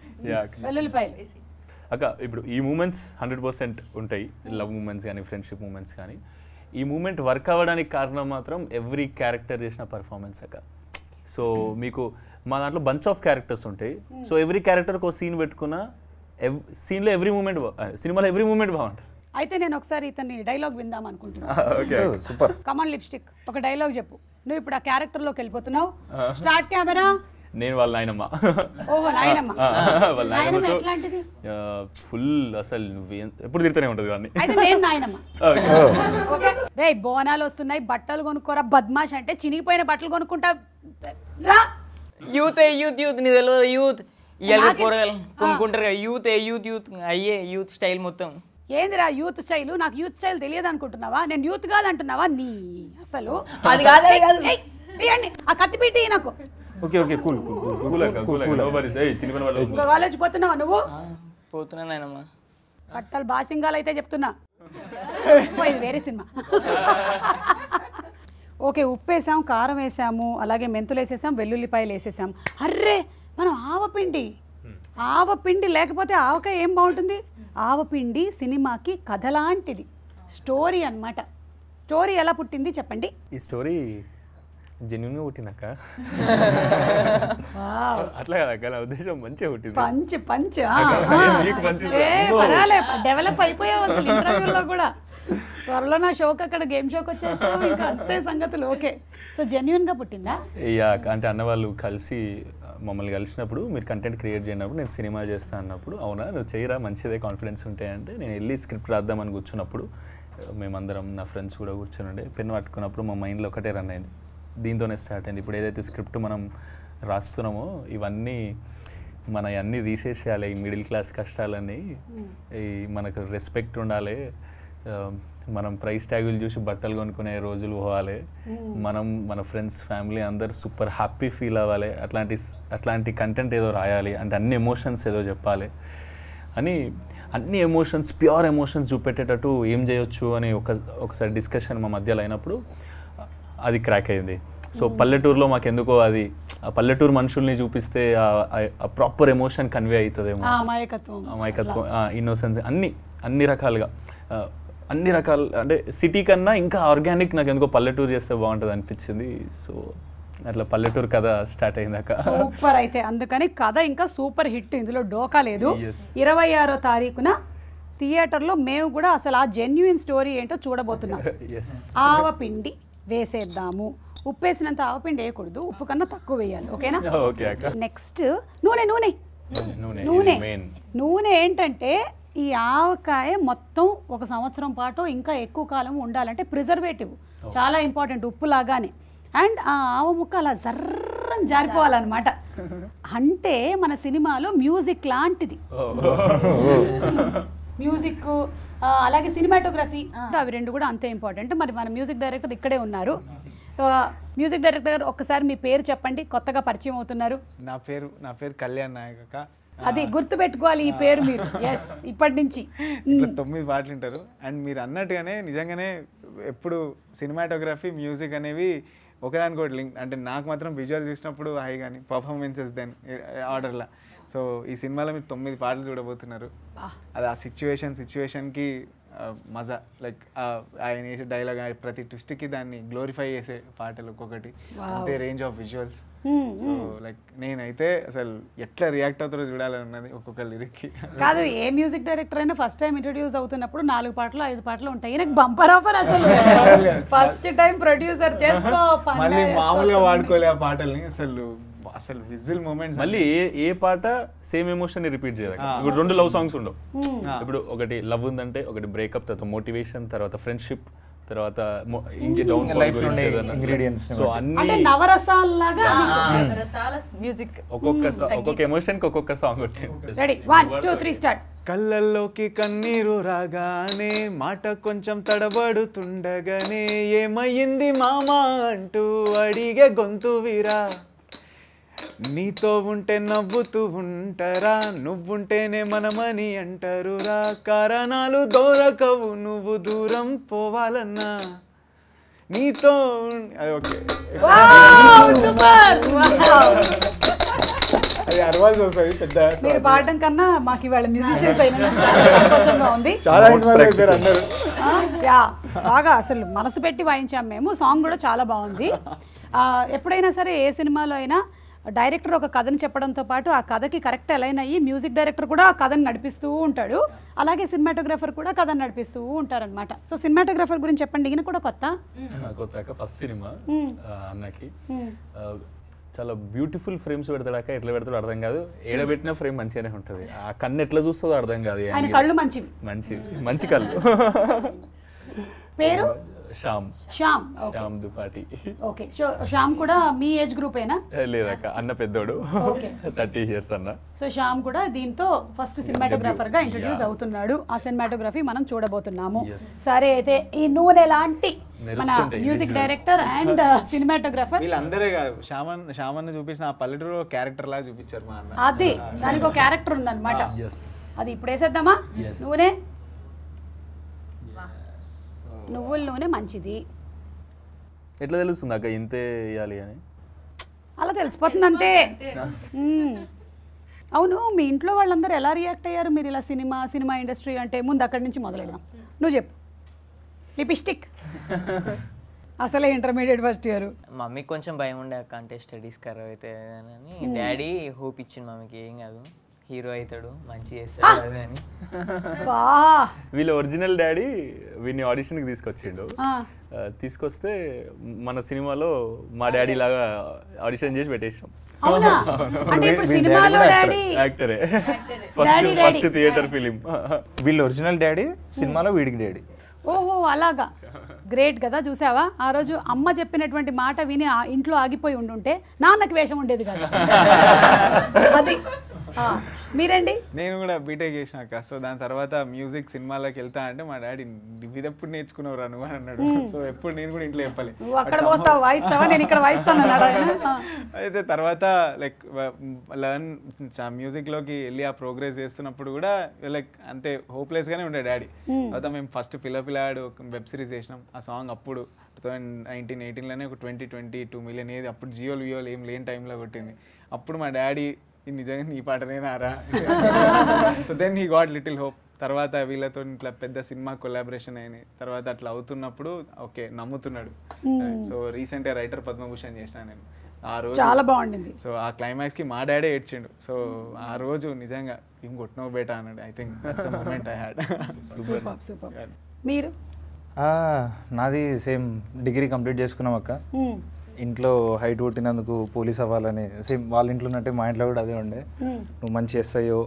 వెల్లుల్లిపాయలు అక్క. ఇప్పుడు ఈ మూమెంట్స్ హండ్రెడ్ పర్సెంట్ ఉంటాయి, లవ్ మూమెంట్స్ కానీ ఫ్రెండ్షిప్ మూమెంట్స్ కానీ. ఈ మూమెంట్ వర్క్ అవ్వడానికి కారణం మాత్రం ఎవ్రీ క్యారెక్టర్ చేసిన పర్ఫార్మెన్స్ అక్క. సో మీకు మా దాంట్లో బంచ్ ఆఫ్ క్యారెక్టర్స్ ఉంటాయి. సో ఎవ్రీ క్యారెక్టర్కి ఒక సీన్ పెట్టుకున్న ఎవ్ సీన్లో ఎవ్రీ మూమెంట్ సినిమాలో ఎవ్రీ మూమెంట్ బాగుంటుంది. అయితే నేను ఒకసారి ఇతన్ని డైలాగ్ విందాం అనుకుంటున్నాను. సూపర్ కమన్ లిప్స్టిక్ ఒక డైలాగ్ చెప్పు. నువ్వు ఇప్పుడు ఆ క్యారెక్టర్లోకి వెళ్ళిపోతున్నావు. Start camera. నేను వాళ్ళ నాయనమ్మ. వాళ్ళ నాయనమ్మ ఫుల్ అసలు నువ్వు ఎప్పుడు తిరుగుతూనే ఉంటుంది కానీ రే బోనాలు వస్తున్నాయి బట్టలు కొనుక్కోరా బద్మాష్ అంటే చినిగిపోయిన బట్టలు కొనుక్కుంటా యూత్ యూత్ యూత్ నీ తెలియదు యూత్ ఇవాళ కూరగాయలు కొనుక్కుంటారు యూత్ ఏ యూత్ యూత్ అయ్యే యూత్ స్టైల్ మొత్తం ఏందిరా యూత్ స్టైల్? నాకు యూత్ స్టైల్ తెలియదు అనుకుంటున్నావా? నేను యూత్ కాదంటున్నావా? నీ అసలు అది కాదే కాదు. ఆ కత్తిపీటి నాకు okay okay cool cool cool cool cool overs. ఏయ్ చిన్నపన వాళ్ళ ఒక కాలేజ్ పోతున్నావా నువ్వు? పోతున్నా నాయనమ్మ. పట్టల్ బాసింగాలు అయితే చెప్తున్నా. పోయి వేరే సినిమా. ఓకే ఉప్పేసాం, కారం వేసాము, అలాగే మెంతులు వేసేసాం, వెల్లుల్లిపాయలు వేసేసాం. అర్రే మనం ఆవపిండి ఆవపిండి లేకపోతే ఆవకాయ ఏం బాగుంటుంది? ఆవపిండి సినిమాకి కథలాంటిది, స్టోరీ అన్నమాట. స్టోరీ ఎలా పుట్టింది చెప్పండి. ఈ స్టోరీ జెన్యున్గా పుట్టినాక అట్లా కదా నా ఉద్దేశం. మంచిగా పుట్టింది. పంచ్ పంచ్ డెవలప్ అయిపోయావు అసలు ఇంటర్వ్యూలో కూడా. త్వరలో నా షోకి అక్కడ గేమ్ షోకి వచ్చేస్తాం ఇంకా, అంతే సంగతులు. ఓకే సో జెన్యున్గా పుట్టిందా? యా అంటే అన్నవాళ్ళు కలిసి మమ్మల్ని కలిసినప్పుడు మీరు కంటెంట్ క్రియేట్ చేయనప్పుడు నేను సినిమా చేస్తాను అన్నప్పుడు అవునా నువ్వు చేయరా మంచిదే కాన్ఫిడెన్స్ ఉంటాయంటే నేను వెళ్ళి స్క్రిప్ట్ రాద్దామని కూర్చున్నప్పుడు మేమందరం నా ఫ్రెండ్స్ కూడా కూర్చొని ఉండే పెన్ను పట్టుకున్నప్పుడు మా మైండ్లో ఒకటే రన్ అయింది. దీంతోనే స్టార్ట్ అయింది. ఇప్పుడు ఏదైతే స్క్రిప్ట్ మనం రాస్తున్నామో ఇవన్నీ మన అన్నీ తీసేసేయాలి, ఈ మిడిల్ క్లాస్ కష్టాలన్నీ, ఈ మనకు రెస్పెక్ట్ ఉండాలి, మనం ప్రైస్ ట్యాగులు చూసి బట్టలు కొనుక్కునే రోజులు పోవాలి, మనం మన ఫ్రెండ్స్ ఫ్యామిలీ అందరు సూపర్ హ్యాపీ ఫీల్ అవ్వాలి, అట్లాంటి అట్లాంటి కంటెంట్ ఏదో రాయాలి అంటే అన్ని ఎమోషన్స్ ఏదో చెప్పాలి అని అన్ని ఎమోషన్స్ ప్యూర్ ఎమోషన్స్ చూపెట్టేటట్టు ఏం చేయొచ్చు అని ఒక ఒకసారి డిస్కషన్ మా మధ్యలో అయినప్పుడు అది క్రాక్ అయింది. సో పల్లెటూరులో మాకు ఎందుకో అది ఆ పల్లెటూరు మనుషుల్ని చూపిస్తే ఆ ప్రాపర్ ఎమోషన్ కన్వే అవుతుందేమో, అమాయకత్వం, ఇన్నోసెన్స్, అన్ని అన్ని రకాలుగా అన్ని రకాల అంటే సిటీ కన్నా ఇంకా ఆర్గానిక్ నాకు ఎందుకో పల్లెటూరు చేస్తే బాగుంటుంది అనిపించింది. సో అట్లా పల్లెటూరు కథ స్టార్ట్ అయింది అక్క. సూపర్. అయితే అందుకని కథ ఇంకా సూపర్ హిట్, ఇందులో డోకా లేదు. ఇరవై ఆరో తారీఖున థియేటర్లో మేము కూడా అసలు ఆ జెన్యున్ స్టోరీ ఏంటో చూడబోతున్నాం. ఆవపిండి వేసేద్దాము. ఉప్పేసినంత ఆవపిండి వేయకూడదు, ఉప్పు కన్నా తక్కువ వేయాలి. ఓకేనా? నెక్స్ట్ నూనె నూనె నూనె నూనె ఏంటంటే ఈ ఆవకాయ మొత్తం ఒక సంవత్సరం పాటు ఇంకా ఎక్కువ కాలం ఉండాలంటే ప్రిజర్వేటివ్ చాలా ఇంపార్టెంట్, ఉప్పు లాగానే. అండ్ ఆ ఆవ ముక్క అలా జర్రం జారిపోవాలన్నమాట. అంటే మన సినిమాలో మ్యూజిక్ లాంటిది, మ్యూజిక్ అలాగే సినిమాటోగ్రఫీ అవి రెండు కూడా అంతే ఇంపార్టెంట్. మరి మన మ్యూజిక్ డైరెక్టర్ ఇక్కడే ఉన్నారు. మ్యూజిక్ డైరెక్టర్ ఒక్కసారి మీ పేరు చెప్పండి, కొత్తగా పరిచయం అవుతున్నారు. నా పేరు నా పేరు కళ్యాణ్ నాయక. అది గుర్తు పెట్టుకోవాలి ఈ పేరు మీరు. ఎస్, ఇప్పటి నుంచి తొమ్మిది పాటలు ఉంటారు. అండ్ మీరు అన్నట్టుగానే నిజంగానే ఎప్పుడు సినిమాటోగ్రఫీ మ్యూజిక్ అనేవి ఒకదానికోటి లింక్. అంటే నాకు మాత్రం విజువల్ చూసినప్పుడు హై, కానీ పర్ఫార్మెన్సెస్ దెన్ ఆర్డర్లా. సో ఈ సినిమాలో మీరు తొమ్మిది పాటలు చూడబోతున్నారు. అది ఆ సిచ్యువేషన్ సిచ్యువేషన్కి మజా, లైక్ ఆయన వేసే డైలాగ్ ప్రతి ట్విస్ట్కి దాన్ని గ్లోరిఫై చేసే పాటలు ఒక్కొక్కటి, అంతే range of visuals. So like నేనైతే అసలు ఎట్లా రియాక్ట్ అవుతారో చూడాలన్నది ఒక్కొక్క లిరిక్కి. కాదు, ఏ మ్యూజిక్ డైరెక్టర్ అయినా ఫస్ట్ టైం ఇంట్రొడ్యూస్ అవుతున్నప్పుడు నాలుగు పాటలు ఐదు పాటలు ఉంటాయి. నాకు బంపర్ ఆఫర్ అసలు ఫస్ట్ టైం ప్రొడ్యూసర్ చేసుకో, మళ్ళీ మామూలుగా వాడుకోలే ఆ పాటల్ని. అసలు అసలు విజిల్ మూమెంట్స్ మళ్ళీ ఏ పాట సేమ్ ఎమోషన్ రిపీట్ చేయాలి. ఇప్పుడు రెండు లవ్ సాంగ్స్ ఉండవు. ఇప్పుడు ఒకటి లవ్ ఉందంటే ఒకటి బ్రేకప్, తర్వాత మోటివేషన్, తర్వాత ఫ్రెండ్షిప్, తర్వాత ఇంకే డౌన్ ఇంగ్రీడియంట్స్. సో అన్ని నవరసాలలాగా నవరసాల మ్యూజిక్, ఒక్కొక్క ఒక్కొక్క ఎమోషన్ కి ఒక్కొక్క సాంగ్ ఉంటుంది. Ready, one two three start. కళ్ళల్లోకి కన్నీరు రాగానే, మాట కొంచెం తడబడుతుండగానే, ఏమయ్యింది మామా అంటూ అడిగే గొంతు వీరా, నీతో ఉంటే నవ్వుతూ ఉంటారా, నువ్వుంటేనే మనమని అంటారురా, కారణాలు దొరకవు నువ్వు దూరం పోవాలన్నా, నీతో పాడడం కన్నా మాకు ఇవాళ మ్యూజిషియన్స్ అయినా ఉంది. బాగా అసలు మనసు పెట్టి వాయించాం మేము. సాంగ్ కూడా చాలా బాగుంది. ఎప్పుడైనా సరే ఏ సినిమాలో అయినా డైరెక్టర్ ఒక కథను చెప్పడంతో పాటు ఆ కథకి కరెక్ట్ అలైన్ అయ్యి మ్యూజిక్ డైరెక్టర్ కూడా ఆ కథను నడిపిస్తూ ఉంటాడు. అలాగే సినిమాటోగ్రాఫర్ కూడా కథను నడిపిస్తూ ఉంటారు అనమాట. సో సినిమాటోగ్రాఫర్ గురించి చెప్పండి. ఈయన కూడా కొత్త కొత్త ఫస్ట్ సినిమా అన్నకి. చాలా బ్యూటిఫుల్ ఫ్రేమ్స్ పెడతాడాక ఎట్లా పెడతాడో అర్థం కాదు. ఏడబెట్టిన ఫ్రేమ్ మంచిగానే ఉంటుంది. ఆ కన్ను ఎట్లా చూస్తుందో అర్థం కాదు. ఆయన కళ్ళు మంచివి, మంచి మంచి కళ్ళు. పేరు శ్యామ్. శ్యామ్ శ్యామ్ దుపాటి. ఓకే, సో శ్యామ్ కూడా మీ ఏజ్ గ్రూప్ ఏనా? లేదక్క, అన్న పెద్దోడు, థర్టీ ఇయర్స్ అన్న. సో శ్యామ్ కూడా దీంతో ఫస్ట్ సినిమాటోగ్రాఫర్ గా ఇంట్రొడ్యూస్ అవుతున్నాడు. ఆ సినిమాటోగ్రఫీ మనం చూడబోతున్నాము. సరే, అయితే ఈ నూనె లాంటి మన మ్యూజిక్ డైరెక్టర్ అండ్ సినిమాటోగ్రాఫర్ వీళ్ళందరే కాదు, శ్యామన్ శ్యామన్ చూపించిన ఆ పల్లెటూరు క్యారెక్టర్ లాగా చూపించారు మా అన్న. అదే దానికి ఒక క్యారెక్టర్ ఉందన్నమాట. అది ఇప్పుడు వేసేద్దామా? నూనె నువ్వుల్లోనే మంచిది. ఎట్లా తెలుస్తుంది అక్క ఇంతే వేయాలి అని? అలా తెలిసిపోతుంది అంతే. అవును, మీ ఇంట్లో వాళ్ళందరూ ఎలా రియాక్ట్ అయ్యారు మీరు ఇలా సినిమా సినిమా ఇండస్ట్రీ అంటే? ముందు అక్కడి నుంచి మొదలెడదాం. నువ్వు చెప్పు. లిప్స్టిక్ అసలే ఇంటర్మీడియట్ ఫస్ట్ ఇయర్. మమ్మీకి కొంచెం భయం ఉండే అక్క, అంటే స్టడీస్ ఖరాబ్ అయితే అని. డాడీ హోప్ ఇచ్చింది మమ్మీకి, ఏం కాదు హీరో అవుతాడు మంచి చేస్తాడు అని. వీళ్ళ ఒరిజినల్ డాడీ వీడిని ఆడిషన్కి తీసుకొచ్చిండు. తీసుకొస్తే మన సినిమాలో మా డాడీ లాగా ఆడిషన్ చేసి పెట్టేసాం. ఫస్ట్ థియేటర్ ఫిలిం వీళ్ళ ఒరిజినల్ డాడీ, సినిమాలో వీడికి డాడీ. ఓహో, అలాగా, గ్రేట్ కదా. చూసావా, ఆ రోజు అమ్మ చెప్పినటువంటి మాట విని ఇంట్లో ఆగిపోయి ఉండుంటే నాన్నకు వేషం ఉండేది కదా. అది మీరండి. నేను కూడా బీటెక్ చేసినాక, సో దాని తర్వాత మ్యూజిక్ సినిమాలోకి వెళ్తా అంటే మా డాడీ ఇది ఎప్పుడు నేర్చుకున్నావురా నువ్వు అని అన్నాడు. సో ఎప్పుడు నేను కూడా ఇంట్లో చెప్పాలి, అయితే తర్వాత లైక్ లర్న్ మ్యూజిక్లోకి వెళ్ళి ఆ ప్రోగ్రెస్ చేస్తున్నప్పుడు కూడా లైక్ అంతే హోప్లెస్గానే ఉండే డాడీ. తర్వాత మేము ఫస్ట్ పిల్ల పిల్లాడు వెబ్ సిరీస్ చేసినాం. ఆ సాంగ్ అప్పుడు టూ థౌసండ్ నైన్టీన్ ఎయిటీన్లోనే ఒక ట్వంటీ ట్వంటీ టూ మిలియన్ ఏది అప్పుడు జియోలు వియోలు ఏం లేని టైంలో కొట్టింది. అప్పుడు మా డాడీ నిజంగా నీ పాటనేనారా, so then he got little hope. తర్వాత వీళ్ళతో ఇట్లా పెద్ద సినిమా కొలాబరేషన్ అయినాయి. తర్వాత అట్లా అవుతున్నప్పుడు ఓకే నమ్ముతున్నాడు. సో రీసెంట్గా రైటర్ పద్మభూషణ్ చేసినా నేను. ఆ రోజు చాలా బాగుండింది. సో ఆ క్లైమాక్స్ కి మా డాడీ ఏడ్చిండు. సో ఆ రోజు నిజంగా ఏం కొట్టినో బేటా అన్నాడు. I think that's a moment I had. Super super. మీరు? నాది సేమ్, డిగ్రీ కంప్లీట్ చేసుకున్నాం అక్క. ఇంట్లో హైట్ కొట్టినందుకు పోలీస్ అవ్వాలని సేమ్ వాళ్ళ ఇంట్లో ఉన్నట్టే మా ఇంట్లో కూడా అదే ఉండే. నువ్వు మంచి ఎస్ఐయో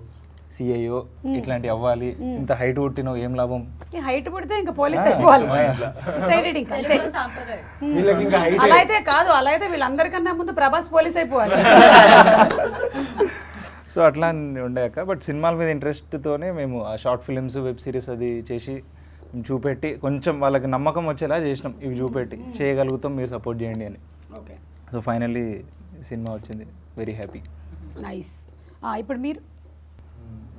సిఐయో ఇట్లాంటివి అవ్వాలి, ఇంత హైట్ కొట్టినవు ఏం లాభం, హైట్ కొడితే ఇంకా పోలీస్ అయిపోవాలి. అలా అయితే కాదు, అలా అయితే వీళ్ళందరికన్నా ముందు ప్రభాస్ పోలీస్ అయిపోవాలి. సో అట్లా ఉండేక బట్ సినిమాల మీద ఇంట్రెస్ట్తోనే మేము షార్ట్ ఫిలిమ్స్ వెబ్ సిరీస్ అది చేసి చూపెట్టి కొంచెం వాళ్ళకి నమ్మకం వచ్చేలా చేసినాం. ఇవి చూపెట్టి చేయగలుగుతాం, మీరు సపోర్ట్ చేయండి అని. Okay. So finally, cinema వచ్చింది. Very happy. Nice. Ah, ఇప్పుడు మీరు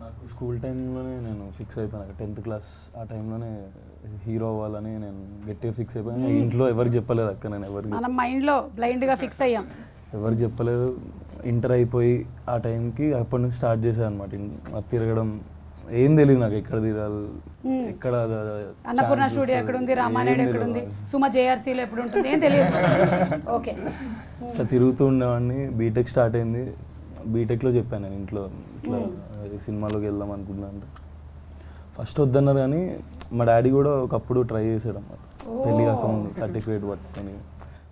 నాకు స్కూల్ టైం లోనే నేను ఫిక్స్ అయిపోయాను. tenth క్లాస్ ఆ టైం లోనే హీరో అవ్వాలని నేను గట్టిగా ఫిక్స్ అయిపోయాను. ఇంట్లో ఎవరు చెప్పలేదు అక్క నేను ఎవరు. మన మైండ్ లో బ్లైండ్ గా ఫిక్స్ అయ్యాం. ఎవరు చెప్పలేదు. ఇంటర్ అయిపోయి ఆ టైం కి అప్పటి నుంచి స్టార్ట్ చేశాను అన్నమాట. తిరగడం ఏం తెలియదు నాకు ఎక్కడ తిరాలి ఎక్కడ అన్నపూర్ణ స్టూడియో ఎక్కడ ఉంది రామానాయుడు ఎక్కడ ఉంది సుమ జేఆర్సీలో ఎప్పుడు ఉంటుంది ఏం తెలియదు. ఓకే ఇట్లా తిరుగుతూ ఉండేవాడిని. బీటెక్ స్టార్ట్ అయింది. బీటెక్లో చెప్పాను నేను ఇంట్లో ఇట్లా సినిమాలోకి వెళ్దాం అనుకుంటున్నాను. ఫస్ట్ వద్దన్నారు కానీ మా డాడీ కూడా ఒకప్పుడు ట్రై చేశాడు అన్నమాట. పెళ్ళి కాకముందు సర్టిఫికేట్ పట్టుకొని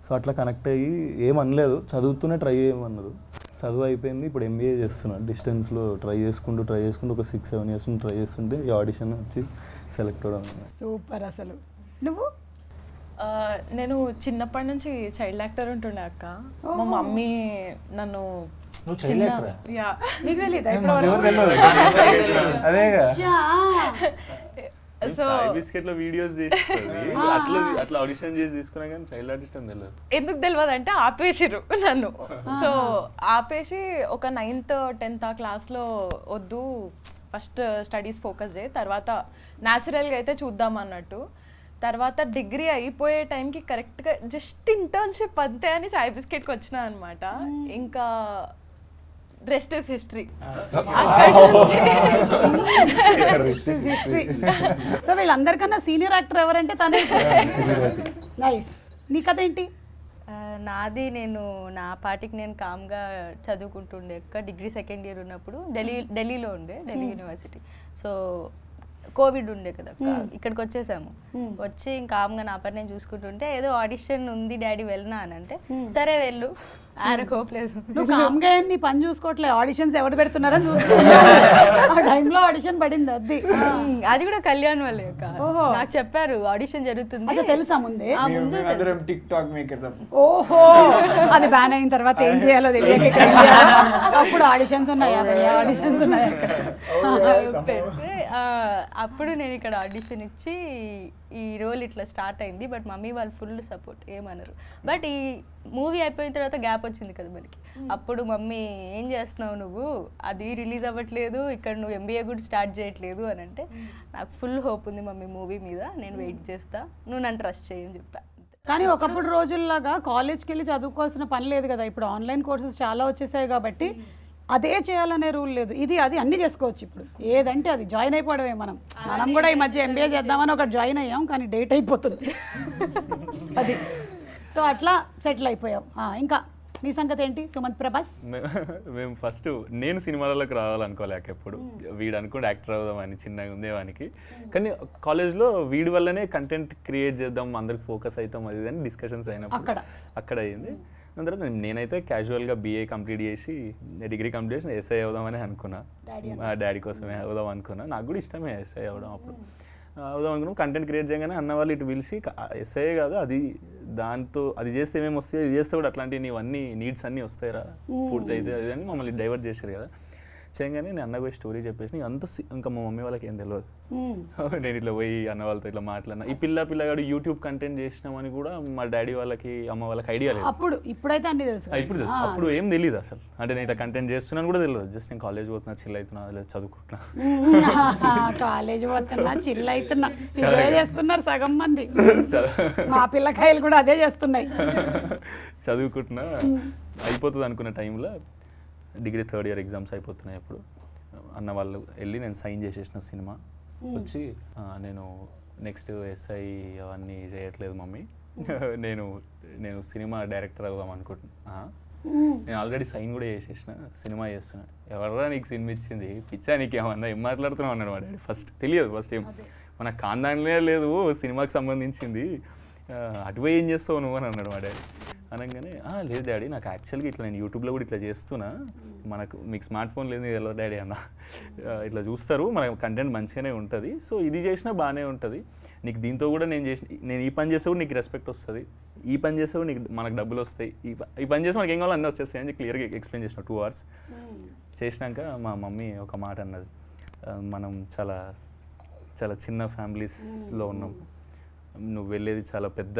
సో అట్లా కనెక్ట్ అయ్యి ఏమనలేదు. చదువుతూనే ట్రై చేయమన్నారు. చదువు అయిపోయింది. ఇప్పుడు ఎంబీఏ చేస్తున్నాను. డిస్టెన్స్లో ట్రై చేసుకుంటూ ట్రై చేసుకుంటూ ఒక సిక్స్ సెవెన్ ఇయర్స్ ట్రై చేస్తుంటే ఈ ఆడిషన్ వచ్చి సెలెక్ట్ అవడం. సూపర్. అసలు నువ్వు? నేను చిన్నప్పటి నుంచి చైల్డ్ యాక్టర్ ఉంటుండే అక్క. మా మమ్మీ నన్ను ఎందుకు తెలియదు అంటే ఆపేసిరు నన్ను. సో ఆపేసి ఒక నైన్త్ టెన్త్ ఆ క్లాస్లో వద్దు ఫస్ట్ స్టడీస్ ఫోకస్ చేయి తర్వాత న్యాచురల్గా అయితే చూద్దాం అన్నట్టు. తర్వాత డిగ్రీ అయిపోయే టైంకి కరెక్ట్గా జస్ట్ ఇంటర్న్షిప్ అంతే అని చాయ్ బిస్కెట్కి వచ్చినా అనమాట. ఇంకా రెస్ట్ ఇస్ హిస్టరీ. సో వీళ్ళందరికన్నా సీనియర్ యాక్టర్ ఎవరంటే తనే. నైస్. నీ కథ ఏంటి? నాది నేను నా పాటికి నేను కామ్గా చదువుకుంటుండే. డిగ్రీ సెకండ్ ఇయర్ ఉన్నప్పుడు ఢిల్లీ ఢిల్లీలో ఉండే ఢిల్లీ యూనివర్సిటీ. సో కోవిడ్ ఉండే కదా ఇక్కడికి వచ్చేసాము. వచ్చి కామ్గా నా పని నేను చూసుకుంటుంటే ఏదో ఆడిషన్ ఉంది డాడీ వెళ్ళినా అని అంటే సరే వెళ్ళు ఆయనకు కోపలేదు. నువ్వు కామ్గా నీ పని చూసుకోవట్లేదు ఆడిషన్స్ ఎవరు పెడుతున్నారని చూసుకుంటా. ఆ టైంలో ఆడిషన్ పడింది అది అది కూడా కళ్యాణ్ వాళ్ళే అక్క. నాకు చెప్పారు ఆడిషన్ జరుగుతుంది తెలుసా ముందే. ఓహో అది బ్యాన్ అయిన తర్వాత ఏం చేయాలో తెలియక అప్పుడు ఆడిషన్స్ ఉన్నాయి ఆడిషన్స్ ఉన్నాయి పెడితే అప్పుడు నేను ఇక్కడ ఆడిషన్ ఇచ్చి ఈ రోల్ ఇట్లా స్టార్ట్ అయింది. బట్ మమ్మీ వాళ్ళు ఫుల్ సపోర్ట్ ఏమన్నారు. బట్ ఈ మూవీ అయిపోయిన తర్వాత గ్యాప్ వచ్చింది కదా మనకి. అప్పుడు మమ్మీ ఏం చేస్తున్నావు నువ్వు అది రిలీజ్ అవ్వట్లేదు ఇక్కడ నువ్వు ఎంబీఏ కూడా స్టార్ట్ చేయట్లేదు అని అంటే నాకు ఫుల్ హోప్ ఉంది మమ్మీ మూవీ మీద నేను వెయిట్ చేస్తా నువ్వు నన్ను ట్రస్ట్ చేయని చెప్పా. కానీ ఒకప్పుడు రోజుల్లాగా కాలేజ్కి వెళ్ళి చదువుకోవాల్సిన పని లేదు కదా. ఇప్పుడు ఆన్లైన్ కోర్సెస్ చాలా వచ్చేసాయి కాబట్టి అదే చేయాలనే రూల్ లేదు. ఇది అది అన్నీ చేసుకోవచ్చు ఇప్పుడు ఏదంటే అది. జాయిన్ అయిపోవడమే. మనం మనం కూడా ఈ మధ్య ఎంబీఏ చేద్దామని ఒకటి జాయిన్ అయ్యాం కానీ డేట్ అయిపోతుంది అది. సో అట్లా సెటిల్ అయిపోయాం. ఇంకా నీ సంగతి ఏంటి సుమంత్ ప్రభాస్? మేము ఫస్ట్ నేను సినిమాలలోకి రావాలనుకోలేక ఎప్పుడు వీడు అనుకోండి యాక్టర్ అవుదామని చిన్నగా ఉండేవానికి. కానీ కాలేజ్లో వీడి వల్లనే కంటెంట్ క్రియేట్ చేద్దాం అందరికి ఫోకస్ అవుతాం అది అని డిస్కషన్స్ అయినప్పుడు అక్కడ అక్కడ అయింది. దాని తర్వాత నేనైతే క్యాజువల్గా బీఏ కంప్లీట్ చేసి డిగ్రీ కంప్లీట్ చేసి ఎస్ఐ అవుదామని అనుకున్నా. మా డాడీ కోసమే అవుదాం అనుకున్నా. నాకు కూడా ఇష్టమే ఎస్ఐ అవుదాం. అప్పుడు అవుదాం అనుకున్నాం. కంటెంట్ క్రియేట్ చేయగానే అన్న వాళ్ళు ఇటు పిలిచి ఎస్ఐ కాదు అది దాంతో అది చేస్తే ఏమేమి వస్తాయో ఇది చేస్తే కూడా అట్లాంటివి నీవన్నీ నీడ్స్ అన్నీ వస్తాయి రా పూర్తి అయితే అది అని మమ్మల్ని డైవర్ట్ చేశారు కదా. చేయగానే నేను అన్న పోయి స్టోరీ చెప్పేసి అంత ఇంకా మా మమ్మీ వాళ్ళకి ఏం తెలియదు. నేను ఇట్లా పోయి అన్న వాళ్ళతో ఇట్లా మాట్లాడినా ఈ పిల్ల పిల్లగాడు యూట్యూబ్ కంటెంట్ చేసినామని కూడా మా డాడీ వాళ్ళకి అమ్మ వాళ్ళకి ఐడియా లేదు. అప్పుడు ఇప్పుడైతే అన్ని తెలుసు. ఇప్పుడు తెలుసు. అప్పుడు ఏం తెలియదు అసలు. అంటే నేను ఇట్లా కంటెంట్ చేస్తున్నాను కూడా తెలియదు. జస్ట్ నేను కాలేజ్ పోతున్నా చిల్ అవుతున్నా లేదా చదువుకుంటున్నా కాలేజ్ పోతున్నా చిల్ అవుతున్నా ఇదే చేస్తున్నారు సగం మంది. మా పిల్లకాయలు కూడా అదే చేస్తున్నాయి. చదువుకుంటున్నా అయిపోతుంది అనుకున్న టైంలో డిగ్రీ థర్డ్ ఇయర్ ఎగ్జామ్స్ అయిపోతున్నాయి. అప్పుడు అన్న వాళ్ళు వెళ్ళి నేను సైన్ చేసేసిన సినిమా వచ్చి నేను నెక్స్ట్ ఎస్ఐ అవన్నీ చేయట్లేదు మమ్మీ నేను నేను సినిమా డైరెక్టర్ అవుదాం అనుకుంటున్నా. నేను ఆల్రెడీ సైన్ కూడా చేసేసిన సినిమా చేస్తున్నాను. ఎవరా నీకు సినిమా ఇచ్చింది పిచ్చా నీకేమన్నా ఏం మాట్లాడుతున్నావు అన్నాడు మా డాడీ. ఫస్ట్ తెలియదు ఫస్ట్ ఏం మన కాందానే లేదు సినిమాకి సంబంధించింది అటువై ఏం చేస్తావు నువ్వు అని అన్నాడు మా డాడీ. అనగానే లేదు డాడీ నాకు యాక్చువల్గా ఇట్లా నేను యూట్యూబ్లో కూడా ఇట్లా చేస్తున్నా మనకు మీకు స్మార్ట్ ఫోన్ లేదు ఎలా డాడీ అన్న ఇట్లా చూస్తారు మన కంటెంట్ మంచిగానే ఉంటుంది సో ఇది చేసినా బాగానే ఉంటుంది నీకు దీంతో కూడా నేను చేసిన నేను ఈ పని చేస్తే కూడా నీకు రెస్పెక్ట్ వస్తుంది ఈ పని చేస్తే కూడా నీకు మనకు డబ్బులు వస్తాయి ఈ ఈ పని చేస్తే మనకి ఏం కావాలో అన్నీ వచ్చేస్తాయి అని క్లియర్గా ఎక్స్ప్లెయిన్ చేసిన. టూ అవర్స్ చేసినాక మా మమ్మీ ఒక మాట అన్నది మనం చాలా చాలా చిన్న ఫ్యామిలీస్లో ఉన్నాం నువ్వు వెళ్ళేది చాలా పెద్ద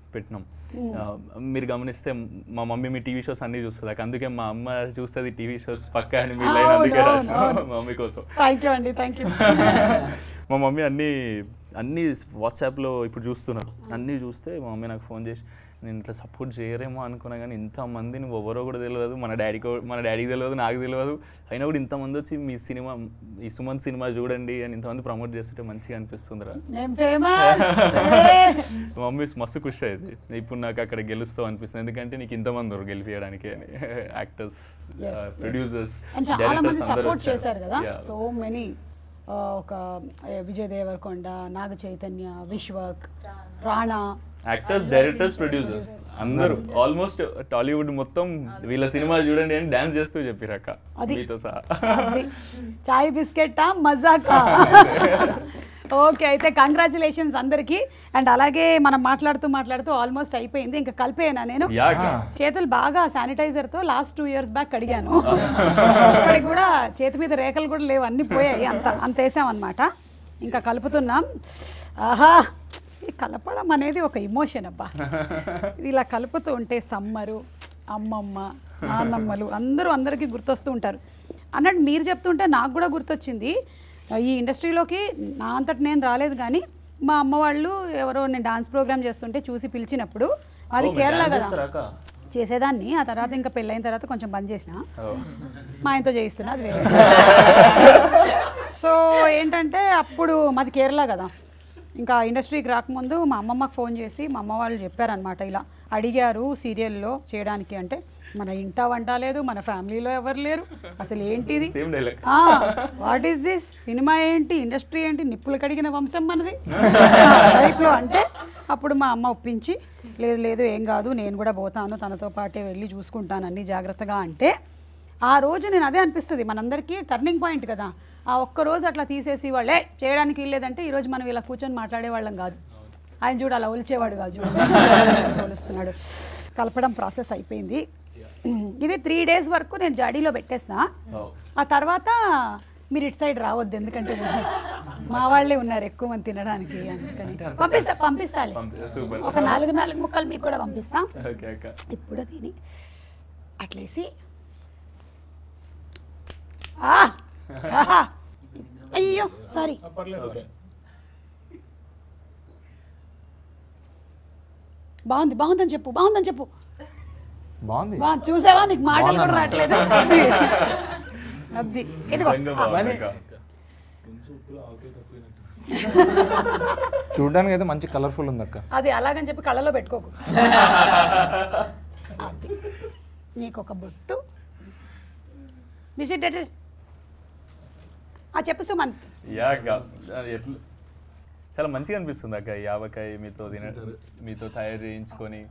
పెట్టినాం. మీరు గమనిస్తే మా మమ్మీ మీ టీవీ షోస్ అన్ని చూస్తుంది, అందుకే మా అమ్మ చూస్తుంది టీవీ షోస్ పక్కా అని మీ లైన్ అందుకే రాసిన మమ్మీ కోసం. థ్యాంక్ యూ అండి, థ్యాంక్ యూ. మా మమ్మీ అన్ని అన్నీ వాట్సాప్లో ఇప్పుడు చూస్తున్నారు, అన్నీ చూస్తే మా మమ్మీ నాకు ఫోన్ చేసి నేను ఇట్లా సపోర్ట్ చేయరేమో అనుకున్నా కానీ ఇంతమంది నువ్వు ఎవరో కూడా తెలియదు, మన డాడీకి మన డాడీకి తెలియదు, నాకు తెలియదు, అయినా కూడా ఇంతమంది వచ్చి మీ సినిమా ఈ సుమంత్ సినిమా చూడండి అని ఇంతమంది ప్రమోట్ చేస్తుంటే మంచిగా అనిపిస్తుందిరా. మమ్మీ మస్తు ఖుషి అయింది, ఇప్పుడు నాకు అక్కడ గెలుస్తావు అనిపిస్తుంది ఎందుకంటే నీకు ఇంతమంది ఉన్నారు గెలిపియడానికి అని. యాక్టర్స్, ప్రొడ్యూసర్స్, డైరెక్టర్స్ అందరూ చేశారు కదా సో మెనీ. ఒక Vijay Devarakonda, Naga Chaitanya, Vishwak, Rana, actors, directors, producers అందరూ ఆల్మోస్ట్ టాలీవుడ్ మొత్తం వీళ్ళ సినిమా చూడండి అని డాన్స్ చేస్తూ చెప్పిరాక మీతో సహా చాయ్ బిస్కెట్ మజాకా. ఓకే, అయితే కంగ్రాచులేషన్స్ అందరికి. అండ్ అలాగే మనం మాట్లాడుతూ మాట్లాడుతూ ఆల్మోస్ట్ అయిపోయింది, ఇంకా కలిపేనా నేను చేతులు బాగా శానిటైజర్ తో లాస్ట్ టూ ఇయర్స్ బ్యాక్ కడిగాను, ఇప్పటికి కూడా చేతి మీద రేఖలు కూడా లేవు, అన్ని పోయాయి, అంత అంత వేసాం అనమాట. ఇంకా కలుపుతున్నాం. ఆహా, కలపడం అనేది ఒక ఇమోషన్ అబ్బా, ఇలా కలుపుతూ ఉంటే సమ్మరు, అమ్మమ్మ, నాన్నమ్మలు అందరూ అందరికీ గుర్తొస్తూ ఉంటారు. అన్నట్టు మీరు చెప్తుంటే నాకు కూడా గుర్తొచ్చింది, ఈ ఇండస్ట్రీలోకి నా అంతటి నేను రాలేదు కానీ మా అమ్మ వాళ్ళు ఎవరో నేను డాన్స్ ప్రోగ్రామ్ చేస్తుంటే చూసి పిలిచినప్పుడు, అది కేరళ కదా చేసేదాన్ని, ఆ తర్వాత ఇంకా పెళ్ళైన తర్వాత కొంచెం బంద్ చేసిన, మా ఆయనతో చేయిస్తున్నా అది వేరే. సో ఏంటంటే అప్పుడు మాది కేరళ కదా, ఇంకా ఇండస్ట్రీకి రాకముందు మా అమ్మమ్మకు ఫోన్ చేసి మా అమ్మ వాళ్ళు చెప్పారనమాట, ఇలా అడిగారు సీరియల్లో చేయడానికి అంటే మన ఇంట వంట లేదు, మన ఫ్యామిలీలో ఎవరు లేరు, అసలు ఏంటిది, వాట్ ఈస్ దిస్, సినిమా ఏంటి, ఇండస్ట్రీ ఏంటి, నిప్పులు కడిగిన వంశం మనది లైఫ్లో అంటే. అప్పుడు మా అమ్మ ఒప్పించి లేదు లేదు ఏం కాదు నేను కూడా పోతాను, తనతో పాటే వెళ్ళి చూసుకుంటాను అన్ని జాగ్రత్తగా అంటే. ఆ రోజు నేను అదే అనిపిస్తుంది మనందరికీ టర్నింగ్ పాయింట్ కదా, ఆ ఒక్కరోజు అట్లా తీసేసి వాళ్ళే చేయడానికి వెళ్ళేదంటే ఈరోజు మనం ఇలా కూర్చొని మాట్లాడేవాళ్ళం కాదు, ఆయన చూడ అలా ఒలిచేవాడు కాదు, చూడుస్తున్నాడు. కలపడం ప్రాసెస్ అయిపోయింది, ఇది త్రీ డేస్ వరకు నేను జాడీలో పెట్టేస్తా, ఆ తర్వాత మీరు ఇటు సైడ్ రావద్దు ఎందుకంటే మా వాళ్ళే ఉన్నారు ఎక్కువ మంది తినడానికి, అందుకని పంపిస్తా పంపిస్తాలే ఒక నాలుగు నాలుగు ముక్కలు మీకు కూడా పంపిస్తాం. ఇప్పుడు తిని అట్లేసి అయ్యో సారీ బాగుంది బాగుందని చెప్పు బాగుందని చెప్పు బాగుంది చూసావా నీకు మాటలు కూడా రావట్లేదు అది చూడడానికి అయితే మంచి కలర్ఫుల్ ఉంది అక్క, అది అలాగని చెప్పి కళ్ళలో పెట్టుకోకు, నీకు ఒక బొట్టు చెప్పు సుమంత్. చాలా మంచిగా అనిపిస్తుంది అక్క యావకాయ మీతో మీతో తయారు చేయించుకొని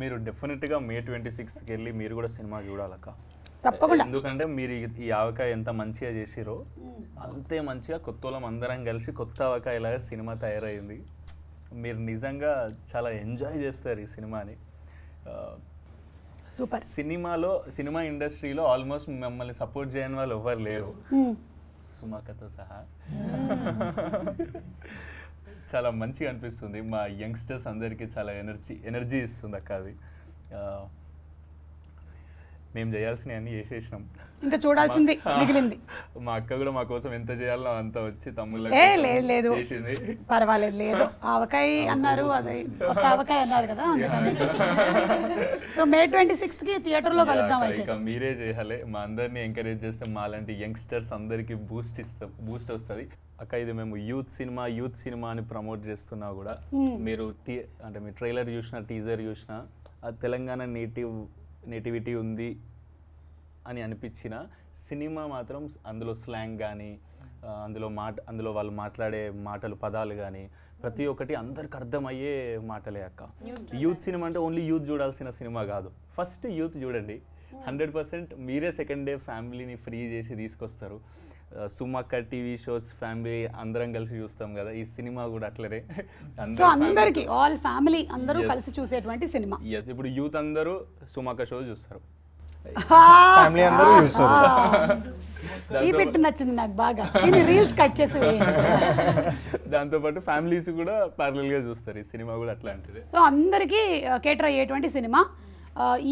మీరు డెఫినెట్ గా మే ట్వంటీ సిక్స్త్ కి వెళ్ళి మీరు కూడా సినిమా చూడాలక్క తప్పకుండా, ఎందుకంటే మీరు ఈ ఆవకాయ ఎంత మంచిగా చేసిరో అంతే మంచిగా కొత్తలం అందరం కలిసి కొత్త ఆవకాయ లాగా సినిమా తయారైంది. మీరు నిజంగా చాలా ఎంజాయ్ చేస్తారు ఈ సినిమాని. సూపర్, సినిమాలో సినిమా ఇండస్ట్రీలో ఆల్మోస్ట్ మిమ్మల్ని సపోర్ట్ చేయని వాళ్ళు ఎవరు లేరు సుమాకతో సహా. చాలా మంచిగా అనిపిస్తుంది, మా యంగ్స్టర్స్ అందరికీ చాలా ఎనర్జీ ఎనర్జీ ఇస్తుంది అక్క. అది మేము చేయాల్సినవి అన్నీ చేసేసినాం, ఇంకా చూడాల్సింది మిగిలింది. మా అక్క కూడా మా కోసం ఎంత చేయాలో అంత వచ్చి తమ్ముళ్ళకి చేసింది. పర్వాలేదు లేదు ఆవకాయ అన్నారు, అదే కొత్త ఆవకాయ అన్నారు కదా. సో మే ట్వంటీ సిక్స్త్ కి థియేటర్లో కలుద్దాం. ఇక మీరే చేయాలి, మా అందరినీ ఎంకరేజ్ చేస్తే మా లాంటి యంగ్స్టర్స్ అందరికీ బూస్ట్ ఇస్తాం, బూస్ట్ వస్తుంది అక్క. ఇది మేము యూత్ సినిమా యూత్ సినిమా అని ప్రమోట్ చేస్తున్నా కూడా మీరు అంటే మీ ట్రైలర్ చూసినా టీజర్ చూసినా ఆ తెలంగాణ నేటివ్ నేటివిటీ ఉంది అని అనిపించిన సినిమా మాత్రం అందులో స్లాంగ్ కానీ అందులో మాట అందులో వాళ్ళు మాట్లాడే మాటలు పదాలు కానీ ప్రతి ఒక్కటి అందరికి అర్థమయ్యే మాటలే అక్క. యూత్ సినిమా అంటే ఓన్లీ యూత్ చూడాల్సిన సినిమా కాదు, ఫస్ట్ యూత్ చూడండి. హండ్రెడ్ పర్సెంట్ మీరే సెకండ్ డే ఫ్యామిలీని ఫ్రీ చేసి తీసుకొస్తారు. సుమక్క టీవీ షోస్ ఫ్యామిలీ అందరం కలిసి చూస్తాం కదా, ఈ సినిమా కూడా అట్లనే అందరికీ ఆల్ ఫ్యామిలీ అందరూ కలిసి చూసేటువంటి సినిమా. yes ఇప్పుడు యూత్ అందరూ సుమక్క షో చూస్తారు, ఫ్యామిలీ అందరూ చూస్తారు. ఈ బిట్ నచ్చింది నాకు బాగా, ఇది రీల్స్ కట్ చేసి దాంతో పాటు ఫ్యామిలీస్ కూడా పారలల్ గా చూస్తారు. ఈ సినిమా కూడా అట్లాంటిదే. సో అందరికీ కేటర్ అయ్యేటువంటి సినిమా,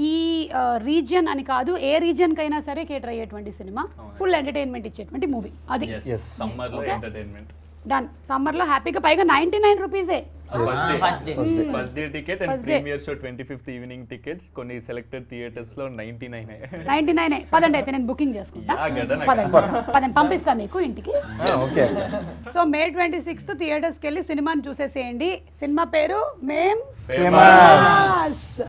ఈ రీజియన్ అని కాదు ఏ రీజియన్ కైనా సరే కేటర్ అయ్యేటువంటి సినిమా, ఫుల్ ఎంటర్టైన్మెంట్ ఇచ్చేటువంటి మూవీ అది. డన్. సమ్మర్ లో హ్యాపీగా, పైగా ninety nine rupees first day ticket and premiere show twenty fifth evening tickets కొన్ని సెలెక్టెడ్ థియేటర్స్ లో నైన్టీ నైన్ నైన్టీ నైన్. పదండి అయితే నేను బుకింగ్ చేసుకుంటాను, పంపిస్తాను మీకు ఇంటికి. సో మే ట్వంటీ సిక్స్త్ థియేటర్స్కి వెళ్ళి సినిమాని చూసేసేయండి. సినిమా పేరు మేం ఫేమస్.